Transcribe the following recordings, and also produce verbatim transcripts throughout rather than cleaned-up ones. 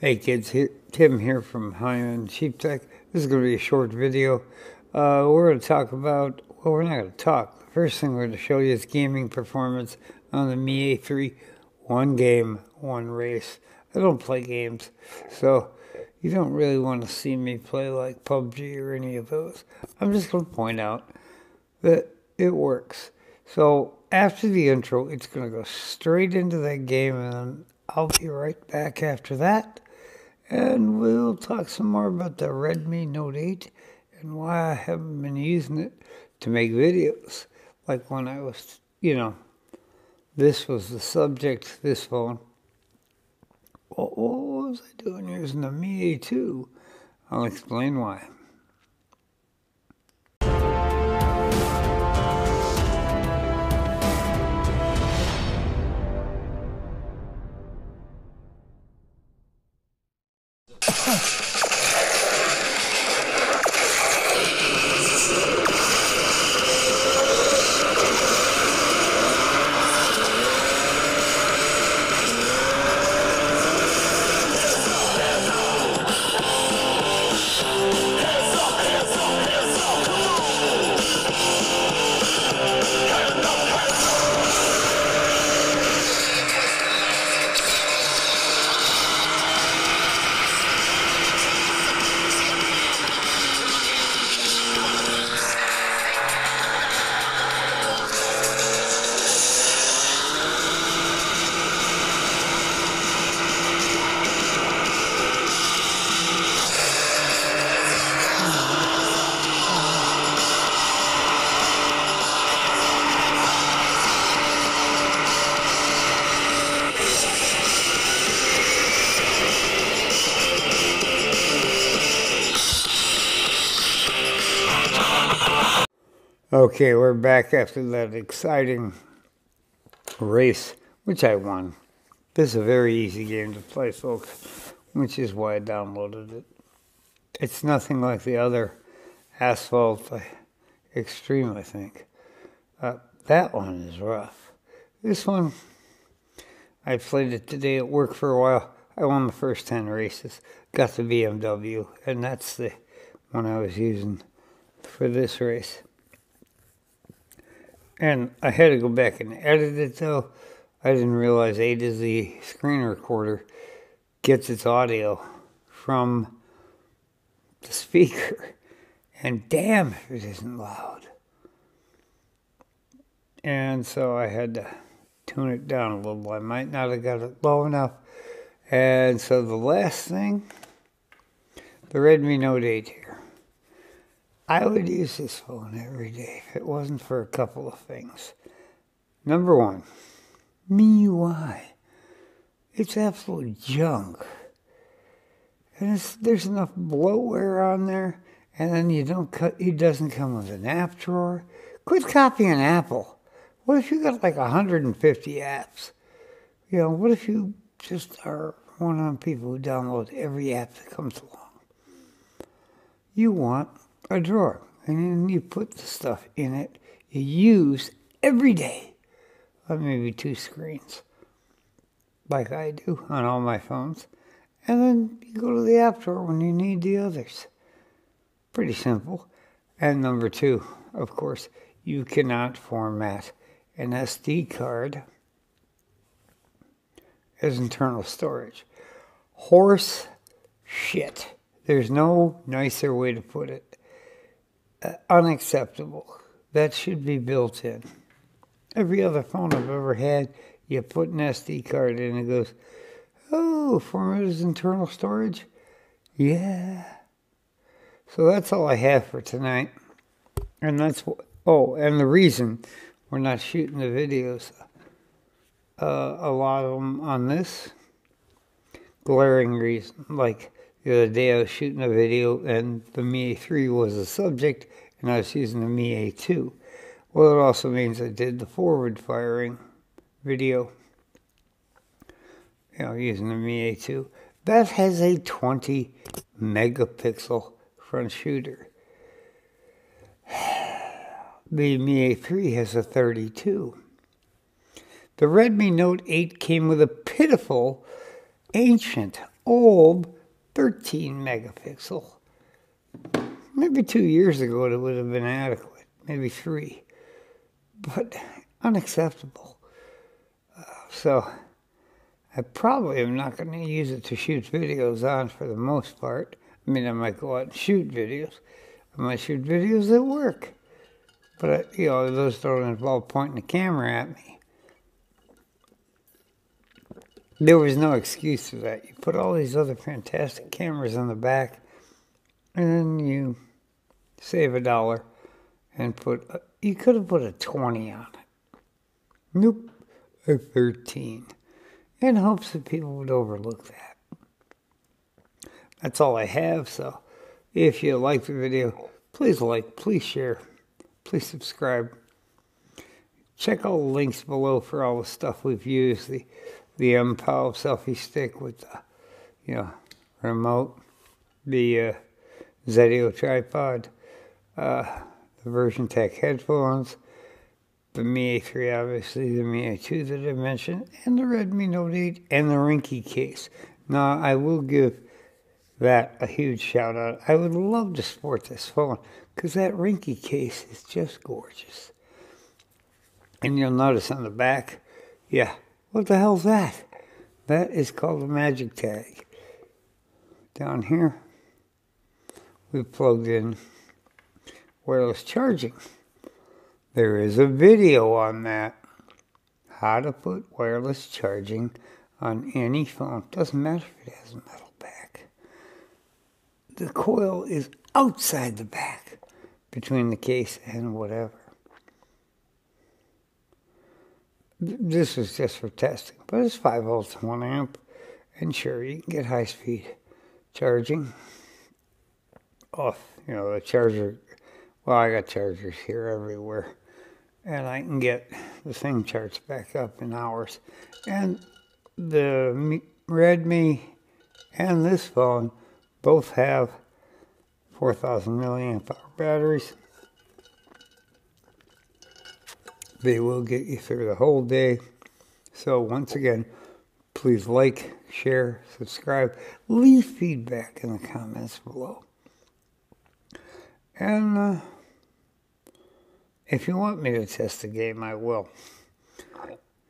Hey kids, Tim here from High End Cheap Tech. This is going to be a short video. Uh, we're going to talk about, well, we're not going to talk. The first thing we're going to show you is gaming performance on the Mi A three. One game, one race. I don't play games, so you don't really want to see me play like P U B G or any of those. I'm just going to point out that it works. So after the intro, it's going to go straight into that game, and I'll be right back after that. And we'll talk some more about the Redmi Note eight and why I haven't been using it to make videos. Like when I was, you know, this was the subject, this phone. What, what was I doing using the Mi A two? I'll explain why. Okay, we're back after that exciting race, which I won. This is a very easy game to play, folks, which is why I downloaded it. It's nothing like the other Asphalt Extreme, I think. Uh, that one is rough. This one, I played it today at work for a while. I won the first ten races, got the B M W, and that's the one I was using for this race. And I had to go back and edit it, though. I didn't realize A to Z screen recorder gets its audio from the speaker. And damn, it isn't loud. And so I had to tune it down a little. I might not have got it low enough. And so the last thing, the Redmi Note eight here. I would use this phone every day if it wasn't for a couple of things. Number one, M I U I. It's absolute junk. And it's, there's enough bloatware on there, and then you don't cut, it doesn't come with an app drawer. Quit copying Apple. What if you got like one hundred fifty apps? You know, what if you just are one of them people who download every app that comes along? You want a drawer, and then you put the stuff in it you use every day. Well, maybe two screens, like I do on all my phones. And then you go to the app drawer when you need the others. Pretty simple. And number two, of course, you cannot format an S D card as internal storage. Horse shit. There's no nicer way to put it. Uh, unacceptable. That should be built in. Every other phone I've ever had, you put an S D card in and it goes, oh, format is internal storage? Yeah. So that's all I have for tonight. And that's what, oh, and the reason we're not shooting the videos, uh, a lot of them on this, glaring reason, like, the other day I was shooting a video and the Mi A three was the subject and I was using the Mi A two. Well, it also means I did the forward firing video, you know, using the Mi A two. That has a twenty megapixel front shooter. The Mi A three has a thirty-two. The Redmi Note eight came with a pitiful, ancient, old thirteen megapixel. Maybe two years ago it would have been adequate, maybe three, but unacceptable. Uh, so I probably am not going to use it to shoot videos on for the most part. I mean, I might go out and shoot videos. I might shoot videos that work, but you know, those don't involve pointing the camera at me. There was no excuse for that. You put all these other fantastic cameras on the back, and then you save a dollar and put, a, you could have put a twenty on it. Nope, a thirteen. In hopes that people would overlook that. That's all I have, so if you like the video, please like, please share, please subscribe. Check all the links below for all the stuff we've used, the, the M-Pow selfie stick with the, you know, remote, the uh, Zedio tripod, uh, the Version Tech headphones, the Mi A three, obviously, the Mi A two that I mentioned, and the Redmi Note eight, and the Rinky case. Now, I will give that a huge shout out. I would love to sport this phone because that Rinky case is just gorgeous. And you'll notice on the back, yeah, what the hell's that? That is called a magic tag. Down here, we've plugged in wireless charging. There is a video on that. How to put wireless charging on any phone. Doesn't matter if it has a metal back. The coil is outside the back between the case and whatever. This is just for testing, but it's five volts, one amp. And sure, you can get high-speed charging off, you know, the charger. Well, I got chargers here everywhere, and I can get the thing charged back up in hours. And the Redmi and this phone both have four thousand milliamp hour batteries. They will get you through the whole day. So once again, please like, share, subscribe, leave feedback in the comments below. And uh, if you want me to test the game, I will.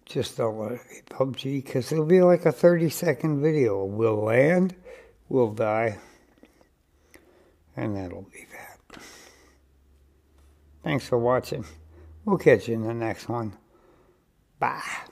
Just don't let it be P U B G, because it'll be like a thirty second video. We'll land, we'll die, and that'll be that. Thanks for watching. We'll catch you in the next one. Bye.